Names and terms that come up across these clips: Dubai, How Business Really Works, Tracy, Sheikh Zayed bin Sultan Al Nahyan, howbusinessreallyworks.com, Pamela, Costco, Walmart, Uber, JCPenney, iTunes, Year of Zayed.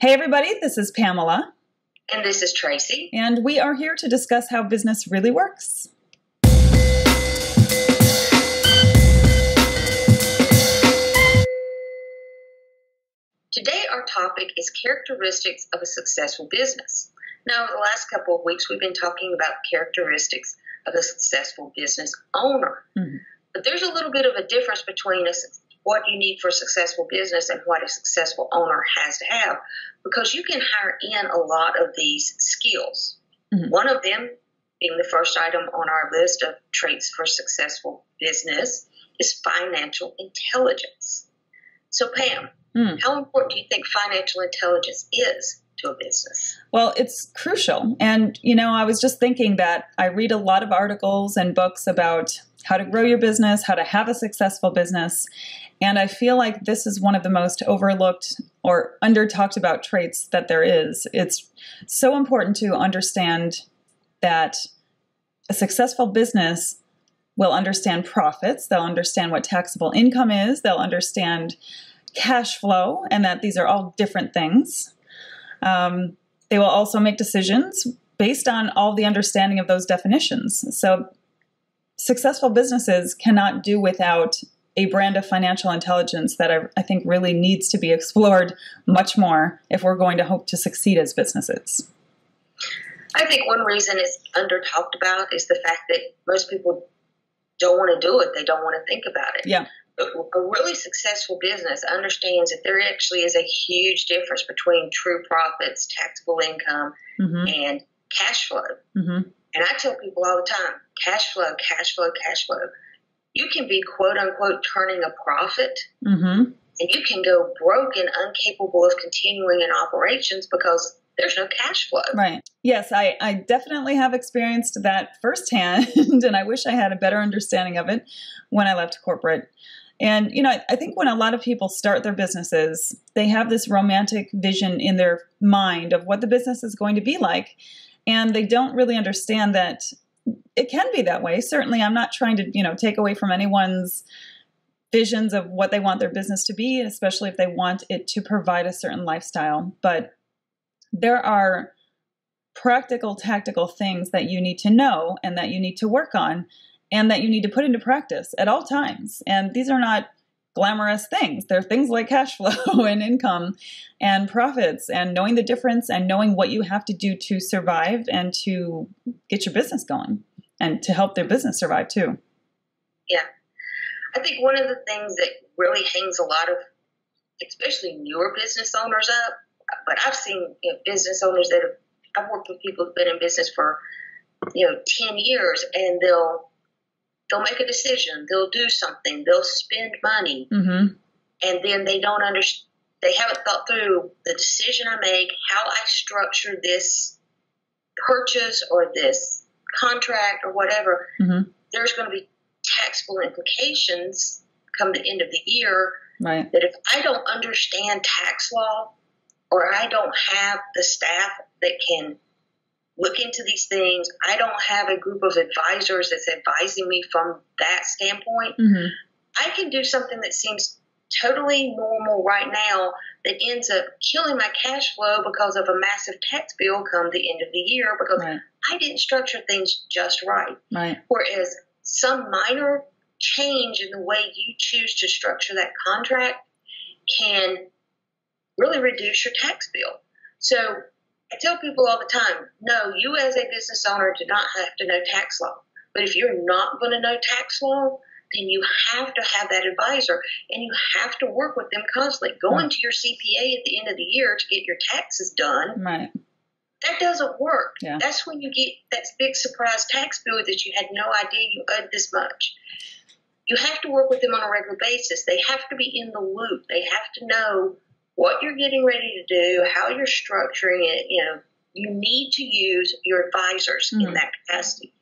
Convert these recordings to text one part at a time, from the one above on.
Hey everybody, this is Pamela. And this is Tracy. And we are here to discuss how business really works. Today our topic is characteristics of a successful business. Now, over the last couple of weeks we've been talking about characteristics of a successful business owner. Mm-hmm. But there's a little bit of a difference between what you need for a successful business and what a successful owner has to have, because you can hire in a lot of these skills. Mm-hmm. One of them, being the first item on our list of traits for successful business, is financial intelligence. So Pam, how important do you think financial intelligence is to a business? Well, it's crucial. And, you know, I was just thinking that I read a lot of articles and books about how to grow your business, how to have a successful business. And I feel like this is one of the most overlooked or under-talked about traits that there is. It's so important to understand that a successful business will understand profits. They'll understand what taxable income is. They'll understand cash flow, and that these are all different things. They will also make decisions based on all the understanding of those definitions. So successful businesses cannot do without a brand of financial intelligence that I think really needs to be explored much more if we're going to hope to succeed as businesses. I think one reason it's under-talked about is the fact that most people don't want to do it. They don't want to think about it. Yeah. A really successful business understands that there actually is a huge difference between true profits, taxable income, mm-hmm. and cash flow. Mm-hmm. And I tell people all the time, cash flow, cash flow, cash flow. You can be quote unquote turning a profit, mm-hmm. and you can go broke and incapable of continuing in operations because there's no cash flow. Right. Yes, I definitely have experienced that firsthand, and I wish I had a better understanding of it when I left corporate. And, you know, I think when a lot of people start their businesses, they have this romantic vision in their mind of what the business is going to be like. And they don't really understand that it can be that way. Certainly, I'm not trying to, you know, take away from anyone's visions of what they want their business to be, especially if they want it to provide a certain lifestyle. But there are practical, tactical things that you need to know and that you need to work on and that you need to put into practice at all times. And these are not glamorous things. They're things like cash flow and income and profits and knowing the difference and knowing what you have to do to survive and to get your business going and to help their business survive too. Yeah. I think one of the things that really hangs a lot of, especially newer business owners up, but I've seen, you know, business owners that have, I've worked with people who've been in business for, you know, 10 years, and they'll make a decision, they'll do something, they'll spend money, mm-hmm. and then they haven't thought through the decision I make, how I structure this purchase or this contract or whatever. Mm-hmm. There's going to be taxable implications come the end of the year, right? That if I don't understand tax law, or I don't have the staff that can look into these things, I don't have a group of advisors that's advising me from that standpoint, mm-hmm. I can do something that seems totally normal right now that ends up killing my cash flow because of a massive tax bill come the end of the year because right. I didn't structure things just right. Right. Whereas some minor change in the way you choose to structure that contract can really reduce your tax bill. So I tell people all the time, no, you as a business owner do not have to know tax law. But if you're not going to know tax law, then you have to have that advisor and you have to work with them constantly. Going right. to your CPA at the end of the year to get your taxes done, right. that doesn't work. Yeah. That's when you get that big surprise tax bill that you had no idea you owed this much. You have to work with them on a regular basis. They have to be in the loop. They have to know what you're getting ready to do, how you're structuring it. You know, you need to use your advisors mm-hmm. in that capacity.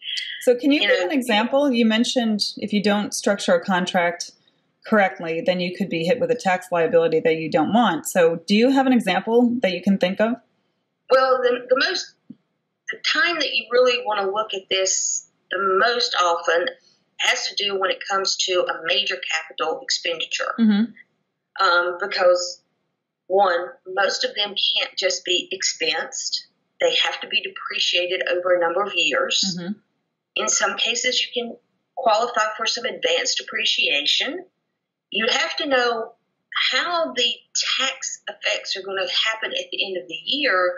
So can you give an example? You mentioned if you don't structure a contract correctly, then you could be hit with a tax liability that you don't want. So do you have an example that you can think of? Well, the time that you really want to look at this the most often has to do when it comes to a major capital expenditure. Mm-hmm. Because One, most of them can't just be expensed. They have to be depreciated over a number of years. Mm-hmm. In some cases, you can qualify for some advanced depreciation. You have to know how the tax effects are going to happen at the end of the year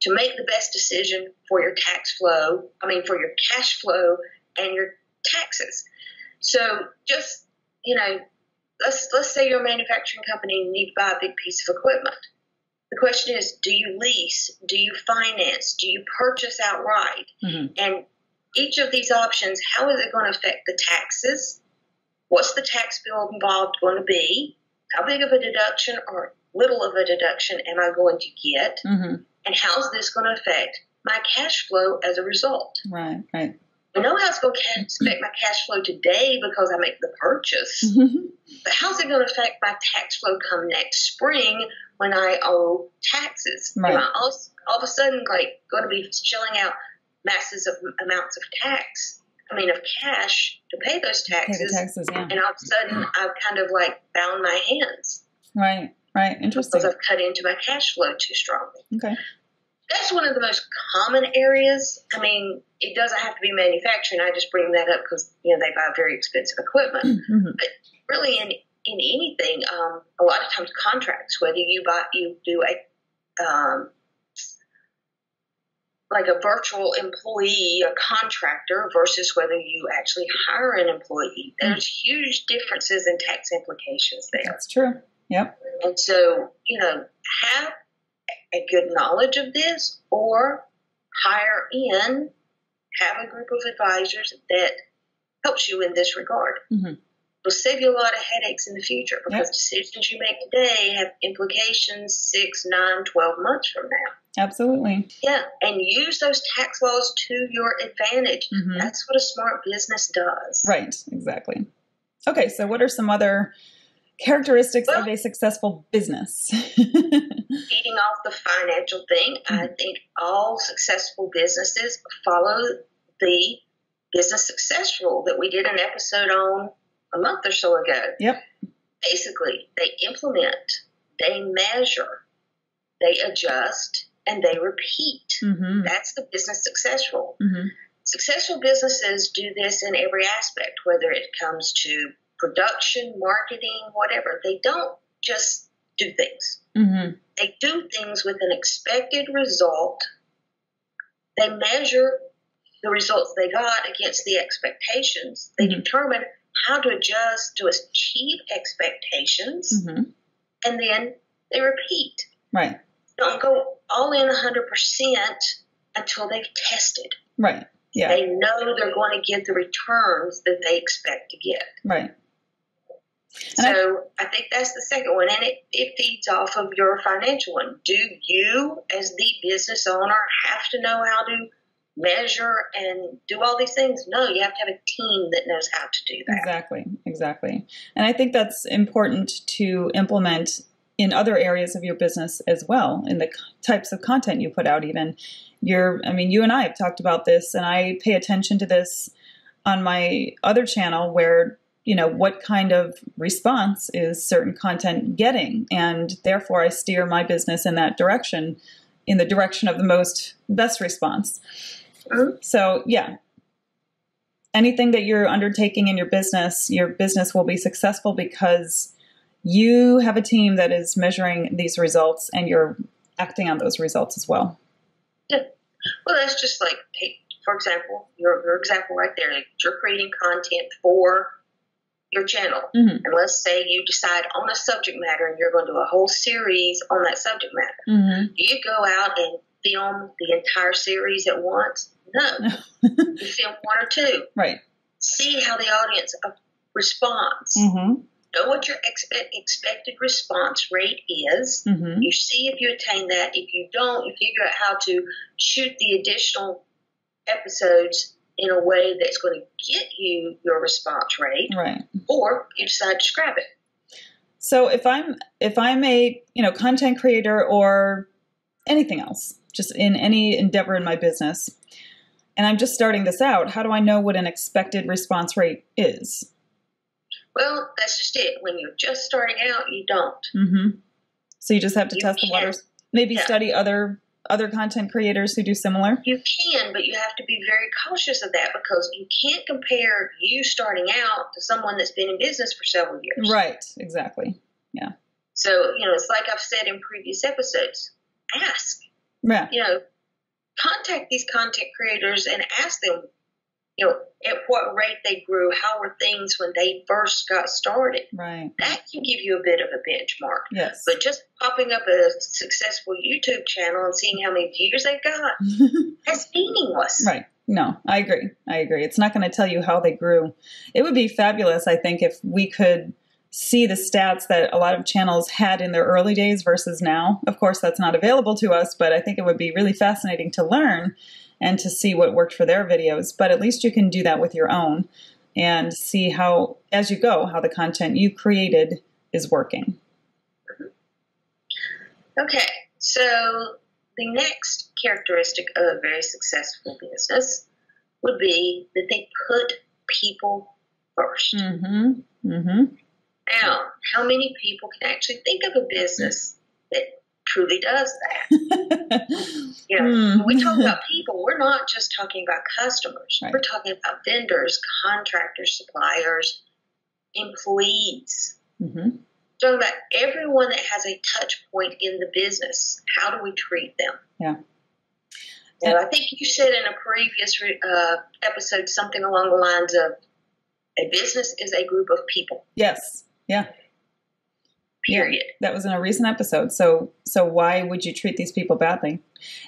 to make the best decision for your tax flow, for your cash flow and your taxes. So just, let's say you're a manufacturing company and you need to buy a big piece of equipment. The question is, do you lease? Do you finance? Do you purchase outright? Mm-hmm. And each of these options, how is it going to affect the taxes? What's the tax bill involved going to be? How big of a deduction or little of a deduction am I going to get? Mm-hmm. And how is this going to affect my cash flow as a result? Right. I know how it's going to affect my cash flow today because I make the purchase. Mm-hmm. But how's it going to affect my tax flow come next spring when I owe taxes? Right. Am I all of a sudden going to be shelling out masses of amounts of cash to pay those taxes? Pay the taxes, yeah. And all of a sudden I've kind of bound my hands. Right. Interesting. Because I've cut into my cash flow too strongly. Okay. That's one of the most common areas. It doesn't have to be manufacturing. I just bring that up because, they buy very expensive equipment. Mm-hmm. But really in anything, a lot of times contracts, whether you do a virtual employee, a contractor versus whether you actually hire an employee, there's huge differences in tax implications there. That's true. Yep. And so, have a good knowledge of this, or have a group of advisors that helps you in this regard. Mm-hmm. It'll save you a lot of headaches in the future because decisions you make today have implications 6, 9, 12 months from now. Absolutely. Yeah, and use those tax laws to your advantage. Mm-hmm. That's what a smart business does. Right, exactly. Okay, so what are some other characteristics of a successful business? Feeding off the financial thing, mm-hmm. I think all successful businesses follow the business success rule that we did an episode on a month or so ago. Yep. Basically, they implement, they measure, they adjust, and they repeat. Mm-hmm. That's the business success rule. Mm-hmm. Successful businesses do this in every aspect, whether it comes to production, marketing, whatever. They don't just do things. Mm-hmm. They do things with an expected result. They measure the results they got against the expectations. They mm-hmm. determine how to adjust to achieve expectations, mm-hmm. and then they repeat. Right. Don't go all in 100% until they've tested. Right. Yeah. They know they're going to get the returns that they expect to get. Right. And so I think that's the second one, and it feeds off of your financial one. Do you, as the business owner, have to know how to measure and do all these things? No, you have to have a team that knows how to do that. Exactly. And I think that's important to implement in other areas of your business as well, in the types of content you put out even. You and I have talked about this, and I pay attention to this on my other channel where what kind of response is certain content getting, and therefore I steer my business in that direction, in the direction of the best response. Mm-hmm. So yeah, anything that you're undertaking in your business will be successful because you have a team that is measuring these results and you're acting on those results as well. Yeah. Well, that's just for example, your example right there, you're creating content for your channel. Mm-hmm. And let's say you decide on a subject matter and you're going to do a whole series on that subject matter. Mm-hmm. Do you go out and film the entire series at once? No. You film one or two. Right. See how the audience responds. Mm-hmm. Know what your expected response rate is. Mm-hmm. You see if you attain that. If you don't, you figure out how to shoot the additional episodes in a way that's going to get you your response rate, right? Or you decide to scrap it. So if I'm a content creator or anything else, just in any endeavor in my business, and I'm just starting this out, how do I know what an expected response rate is? Well, that's just it. When you're just starting out, you don't. Mm-hmm. So you just have to test the waters. Maybe study other content creators who do similar? You can, but you have to be very cautious of that because you can't compare you starting out to someone that's been in business for several years. Right, exactly. Yeah. So, you know, it's like I've said in previous episodes, ask. Yeah. You know, contact these content creators and ask them, you know, at what rate they grew, how were things when they first got started? Right. That can give you a bit of a benchmark. Yes. But just popping up a successful YouTube channel and seeing how many views they've got, that's meaningless. Right. No, I agree. I agree. It's not going to tell you how they grew. It would be fabulous, I think, if we could see the stats that a lot of channels had in their early days versus now. Of course, that's not available to us, but I think it would be really fascinating to learn and to see what worked for their videos. But at least you can do that with your own and see how, as you go, how the content you created is working. Okay, so the next characteristic of a very successful business would be that they put people first. Mm-hmm. Mm-hmm. Now, how many people can actually think of a business that truly does that? You know, when we talk about people, we're not just talking about customers. Right. We're talking about vendors, contractors, suppliers, employees. Mm-hmm. We're talking about everyone that has a touch point in the business. How do we treat them? Yeah. So I think you said in a previous episode something along the lines of a business is a group of people. Yes. Yeah. Period. Yeah, that was in a recent episode. So why would you treat these people badly?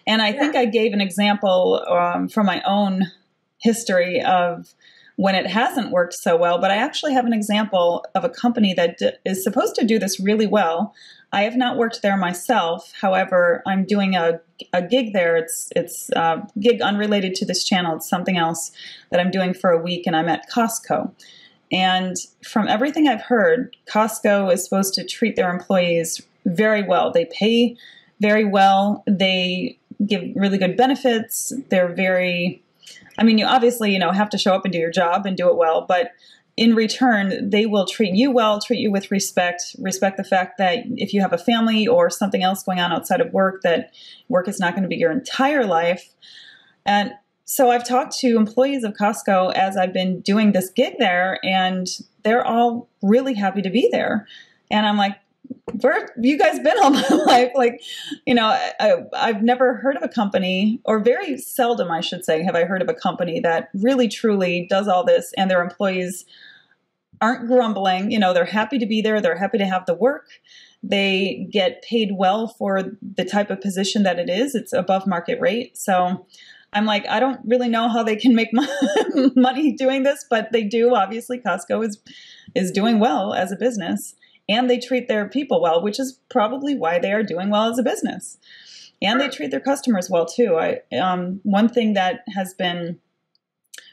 And I think I gave an example from my own history of when it hasn't worked so well, but I actually have an example of a company that is supposed to do this really well. I have not worked there myself. However, I'm doing a gig there. It's a gig unrelated to this channel. It's something else that I'm doing for a week, and I'm at Costco. And from everything I've heard, Costco is supposed to treat their employees very well. They pay very well. They give really good benefits. They're very, I mean, you obviously, you know, have to show up and do your job and do it well, but in return, they will treat you well, treat you with respect, respect the fact that if you have a family or something else going on outside of work, that work is not going to be your entire life. And so I've talked to employees of Costco as I've been doing this gig there, and they're all really happy to be there. And I'm like, where have you guys been all my life? Like, you know, I've never heard of a company, or very seldom, I should say, have I heard of a company that really, truly does all this and their employees aren't grumbling. You know, they're happy to be there. They're happy to have the work. They get paid well for the type of position that it is. It's above market rate. So I'm like, I don't really know how they can make money doing this, but they do. Obviously, Costco is doing well as a business, and they treat their people well, which is probably why they are doing well as a business. And they treat their customers well, too. One thing that has been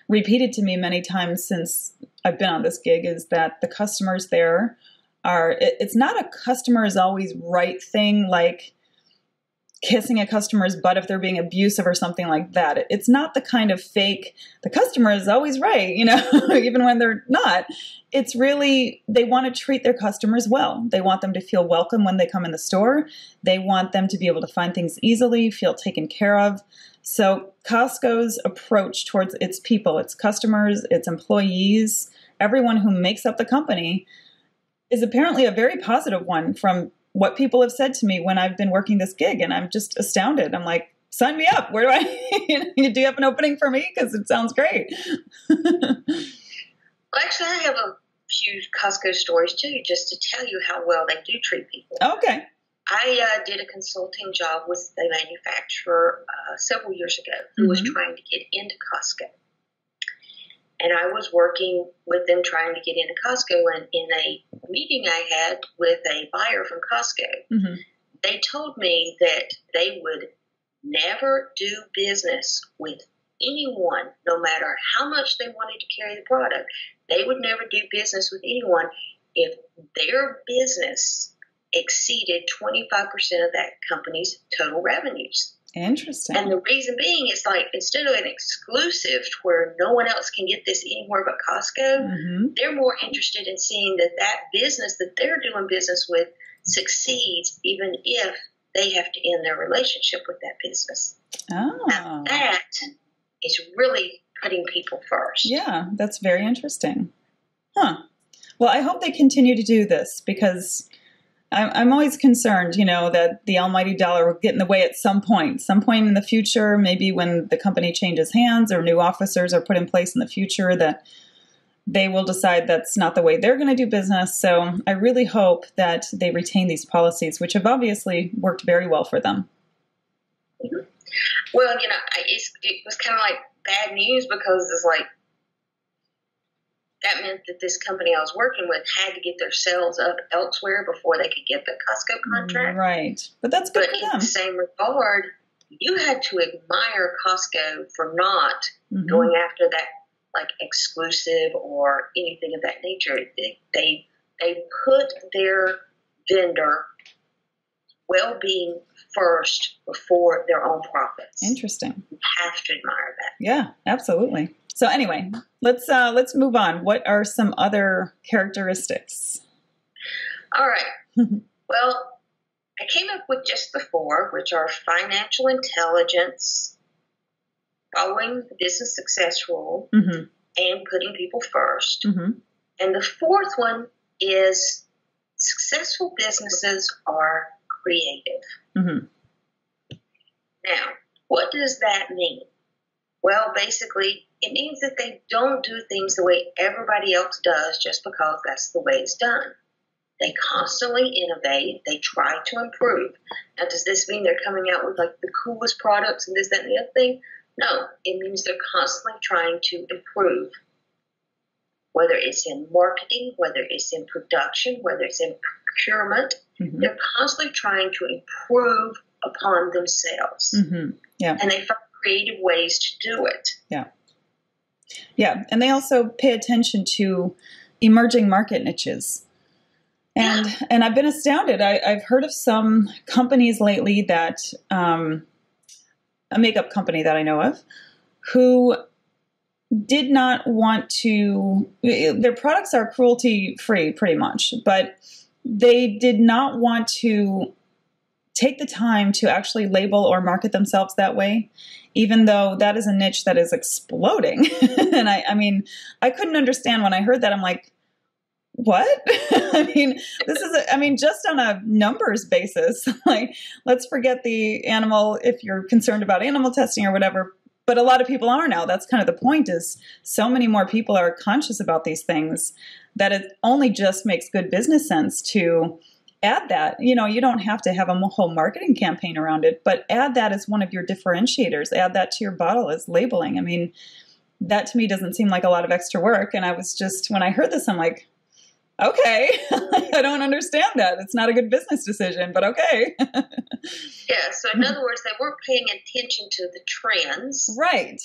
repeated to me many times since I've been on this gig is that the customers there are, it's not a customer is always right thing, like kissing a customer's butt if they're being abusive or something like that. It's not the kind of fake, the customer is always right, you know, even when they're not. It's really, they want to treat their customers well. They want them to feel welcome when they come in the store. They want them to be able to find things easily, feel taken care of. So Costco's approach towards its people, its customers, its employees, everyone who makes up the company, is apparently a very positive one from what people have said to me when I've been working this gig, and I'm just astounded. I'm like, sign me up. Where do I, do you have an opening for me? Because it sounds great. Well, actually, I have a few Costco stories too, just to tell you how well they do treat people. Okay. I did a consulting job with a manufacturer several years ago who was trying to get into Costco. And I was working with them trying to get into Costco, and in a meeting I had with a buyer from Costco, they told me that they would never do business with anyone, no matter how much they wanted to carry the product. They would never do business with anyone if their business exceeded 25% of that company's total revenues. Interesting. And the reason being, it's like instead of an exclusive where no one else can get this anywhere but Costco, they're more interested in seeing that business that they're doing business with succeeds even if they have to end their relationship with that business. Oh. Now that is really putting people first. Yeah, that's very interesting. Huh. Well, I hope they continue to do this, because I'm always concerned, you know, that the almighty dollar will get in the way at some point in the future, maybe when the company changes hands or new officers are put in place in the future, that they will decide that's not the way they're going to do business. So I really hope that they retain these policies, which have obviously worked very well for them. Mm-hmm. Well, you know, it was kind of like bad news, because it's like, that meant that this company I was working with had to get their sales up elsewhere before they could get the Costco contract. Right. But that's good for them. But in the same regard, you had to admire Costco for not going after that, like, exclusive or anything of that nature. They put their vendor well-being first before their own profits. Interesting. You have to admire that. Yeah, absolutely. So anyway, let's move on. What are some other characteristics? All right. Well, I came up with just the four, which are financial intelligence, following the business success rule, and putting people first. And the fourth one is successful businesses are creative. Now, what does that mean? Well, basically, it means that they don't do things the way everybody else does just because that's the way it's done. They constantly innovate. They try to improve. Now, does this mean they're coming out with, like, the coolest products and this, that, and the other thing? No, it means they're constantly trying to improve, whether it's in marketing, whether it's in production, whether it's in procurement. They're constantly trying to improve upon themselves. Yeah. And they find creative ways to do it. Yeah. Yeah. And they also pay attention to emerging market niches. And and I've been astounded. I've heard of some companies lately that, a makeup company that I know of, who did not want to, their products are cruelty free pretty much, but they did not want to take the time to actually label or market themselves that way, even though that is a niche that is exploding. And I mean, I couldn't understand when I heard that. I'm like, what? I mean, this is, just on a numbers basis, like, let's forget the animal, if you're concerned about animal testing or whatever, but a lot of people are now. That's kind of the point, is so many more people are conscious about these things that it only just makes good business sense to add that. You know, you don't have to have a whole marketing campaign around it, but add that as one of your differentiators, add that to your bottle as labeling. I mean, that to me doesn't seem like a lot of extra work. And I was just, when I heard this, I'm like, okay, I don't understand that. It's not a good business decision, but okay. Yeah. So in other words, they weren't paying attention to the trends. Right.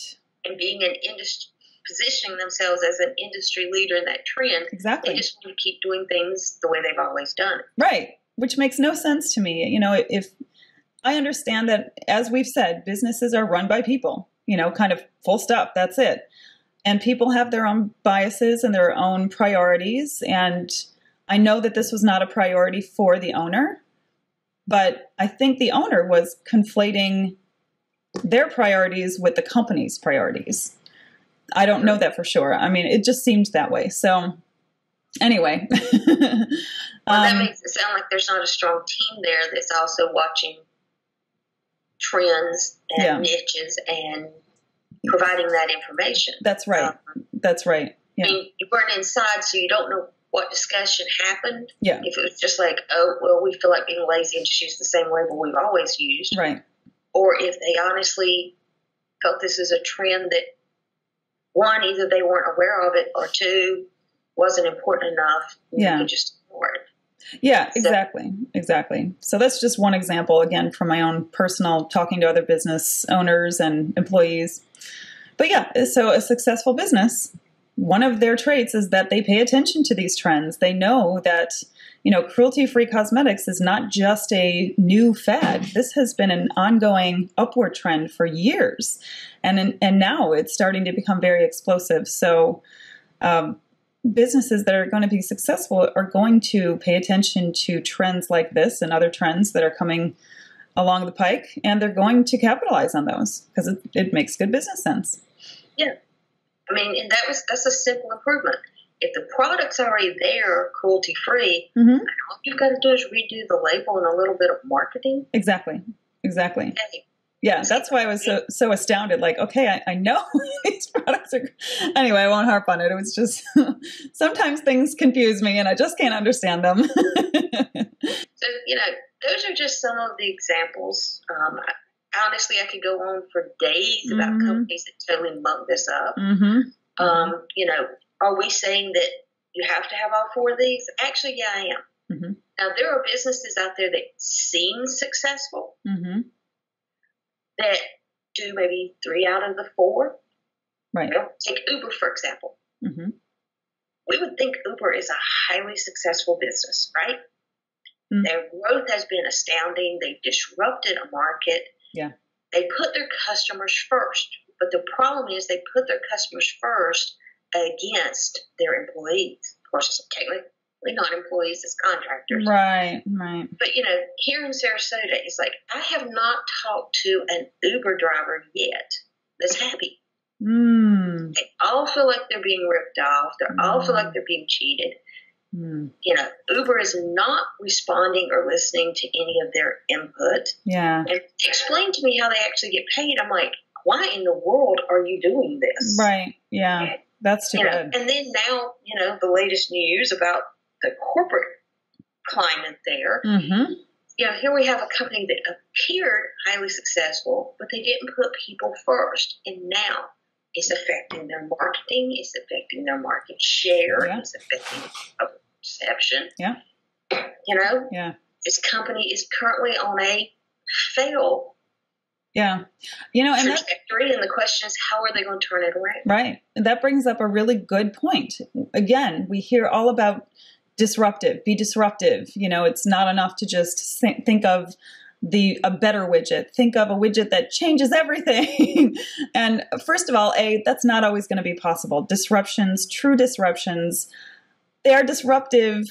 And being an industry, positioning themselves as an industry leader in that trend. Exactly. They just want to keep doing things the way they've always done. Right. Which makes no sense to me. You know, if I understand that, as we've said, businesses are run by people, you know, kind of full stop, that's it. And people have their own biases and their own priorities. And I know that this was not a priority for the owner, but I think the owner was conflating their priorities with the company's priorities. I don't know that for sure. I mean, it just seemed that way. So anyway. Well, that makes it sound like there's not a strong team there that's also watching trends and niches and providing that information. That's right. That's right. Yeah. I mean, you weren't inside, so you don't know what discussion happened. Yeah. If it was just like, oh, well, we feel like being lazy and just use the same label we've always used. Right. Or if they honestly felt this is a trend that, one, either they weren't aware of it, or two, wasn't important enough. You could just ignore it. Yeah, exactly. Exactly. So that's just one example, again, from my own personal talking to other business owners and employees. But yeah, so a successful business, one of their traits is that they pay attention to these trends. They know that, you know, cruelty-free cosmetics is not just a new fad. This has been an ongoing upward trend for years. And now it's starting to become very explosive. So businesses that are going to be successful are going to pay attention to trends like this and other trends that are coming along the pike, and they're going to capitalize on those because it makes good business sense. Yeah. I mean, and that's a simple improvement. If the product's already there, cruelty-free, mm-hmm. all you've got to do is redo the label and a little bit of marketing. Exactly. Exactly. Okay. Yeah, that's why I was so astounded. Like, okay, I know these products are... Anyway, I won't harp on it. It was just... sometimes things confuse me and I just can't understand them. So, you know, those are just some of the examples. Honestly, I could go on for days mm-hmm. about companies that totally muck this up. Mm-hmm. You know, are we saying that you have to have all four of these? Actually, yeah, I am. Mm-hmm. Now, there are businesses out there that seem successful mm-hmm. that do maybe 3 out of the 4. Right. You know, take Uber, for example. Mm-hmm. We would think Uber is a highly successful business, right? Mm-hmm. Their growth has been astounding. They disrupted a market. Yeah. They put their customers first. But the problem is they put their customers first against their employees. Of course, it's technically not employees, it's contractors. Right, right. But, you know, here in Sarasota, it's like, I have not talked to an Uber driver yet that's happy. Mm. They all feel like they're being ripped off. They all feel like they're being cheated. Mm. You know, Uber is not responding or listening to any of their input. Yeah. And explain to me how they actually get paid. I'm like, why in the world are you doing this? Right, yeah. And, that's too bad. And then now, you know, the latest news about the corporate climate there. Mm-hmm. You know, here we have a company that appeared highly successful, but they didn't put people first. And now it's affecting their marketing. It's affecting their market share. Yeah. It's affecting perception. Yeah. You know? Yeah. This company is currently on a fail. Yeah. You know, and the question is, how are they going to turn it around? Right. And that brings up a really good point. Again, we hear all about disruptive, be disruptive. You know, it's not enough to just think of a better widget, think of a widget that changes everything. And first of all, that's not always going to be possible. Disruptions, true disruptions, they are disruptive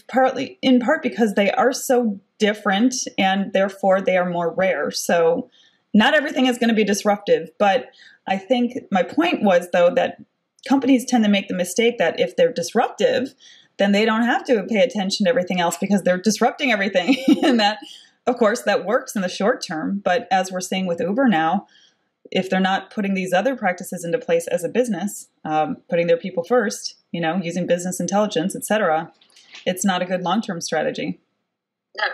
in part because they are so different and therefore they are more rare. So not everything is going to be disruptive, but I think my point was, though, that companies tend to make the mistake that if they're disruptive, then they don't have to pay attention to everything else because they're disrupting everything. And that, of course, that works in the short term. But as we're seeing with Uber now, if they're not putting these other practices into place as a business, putting their people first, you know, using business intelligence, etc., it's not a good long-term strategy. No.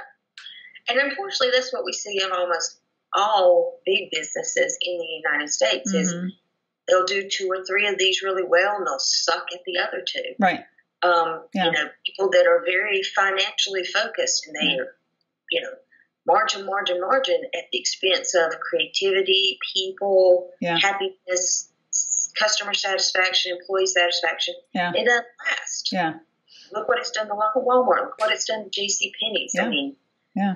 And unfortunately, that's what we see in almost all big businesses in the United States is mm-hmm. they'll do 2 or 3 of these really well and they'll suck at the other 2. Right. Yeah. You know, people that are very financially focused and they, you know, margin, margin, margin at the expense of creativity, people, yeah. happiness, customer satisfaction, employee satisfaction. Yeah. It doesn't last. Yeah. Look what it's done to Walmart. Look what it's done to JCPenney's. Yeah. I mean, yeah.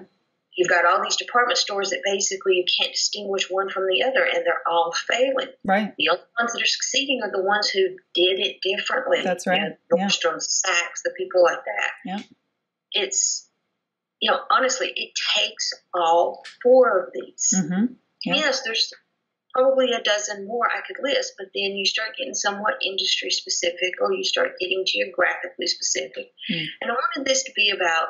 You've got all these department stores that basically you can't distinguish one from the other, and they're all failing. Right. The only ones that are succeeding are the ones who did it differently. That's right. You know, Nordstrom, Saks, the people like that. Yeah. It's, you know, honestly, it takes all 4 of these. Mm-hmm. Yeah. Yes, there's probably a dozen more I could list, but then you start getting somewhat industry specific, or you start getting geographically specific. Mm. And I wanted this to be about,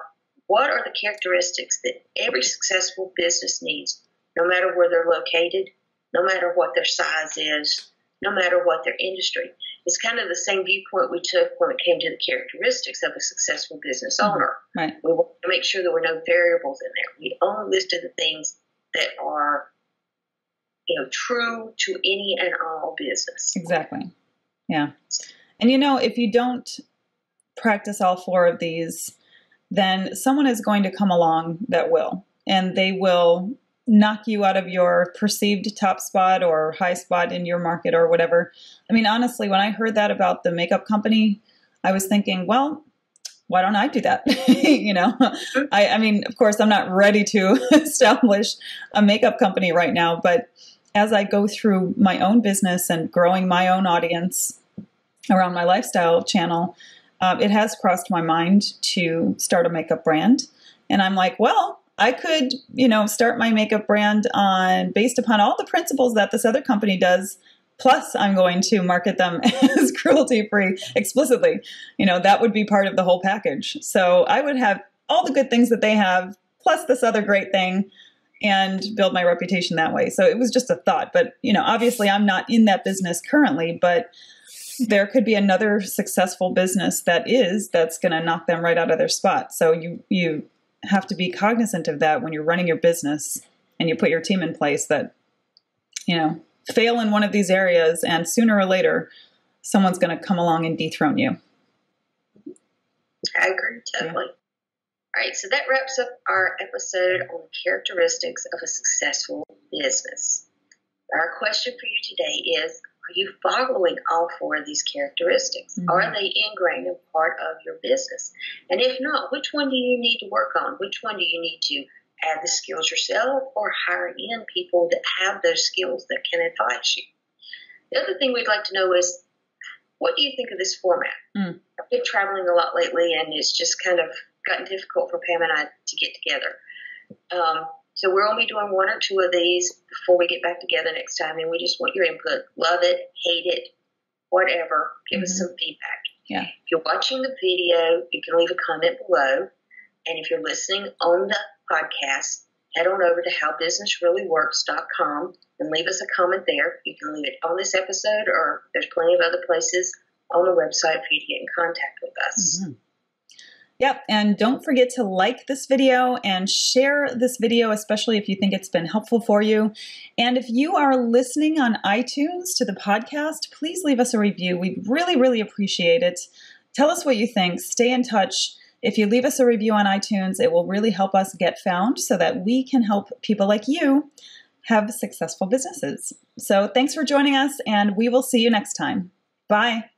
what are the characteristics that every successful business needs, no matter where they're located, no matter what their size is, no matter what their industry? It's kind of the same viewpoint we took when it came to the characteristics of a successful business owner. Right. We want to make sure there were no variables in there. We only listed the things that are, you know, true to any and all business. Exactly. Yeah. And, you know, if you don't practice all 4 of these, then someone is going to come along that will, and they will knock you out of your perceived top spot or high spot in your market or whatever. I mean, honestly, when I heard that about the makeup company, I was thinking, well, why don't I do that? You know, I mean, of course, I'm not ready to establish a makeup company right now, but as I go through my own business and growing my own audience around my lifestyle channel, It has crossed my mind to start a makeup brand. And I'm like, well, I could, you know, start my makeup brand on based upon all the principles that this other company does. Plus, I'm going to market them as cruelty-free explicitly. You know, that would be part of the whole package. So I would have all the good things that they have, plus this other great thing, and build my reputation that way. So it was just a thought. But, you know, obviously I'm not in that business currently, but there could be another successful business that's going to knock them right out of their spot. So you have to be cognizant of that when you're running your business and you put your team in place that, you know, fail in one of these areas and sooner or later, someone's going to come along and dethrone you. I agree totally. Yeah. All right, so that wraps up our episode on characteristics of a successful business. Our question for you today is, are you following all four of these characteristics? Mm-hmm. Are they ingrained and part of your business? And if not, which one do you need to work on? Which one do you need to add the skills yourself or hire in people that have those skills that can advise you? The other thing we'd like to know is, what do you think of this format? Mm. I've been traveling a lot lately, and it's just kind of gotten difficult for Pam and I to get together. So we're only doing one or two of these before we get back together next time, and we just want your input. Love it, hate it, whatever. Give us some feedback. Yeah. If you're watching the video, you can leave a comment below. And if you're listening on the podcast, head on over to howbusinessreallyworks.com and leave us a comment there. You can leave it on this episode, or there's plenty of other places on the website for you to get in contact with us. Mm-hmm. Yep. And don't forget to like this video and share this video, especially if you think it's been helpful for you. And if you are listening on iTunes to the podcast, please leave us a review. We really, really appreciate it. Tell us what you think. Stay in touch. If you leave us a review on iTunes, it will really help us get found so that we can help people like you have successful businesses. So thanks for joining us, and we will see you next time. Bye.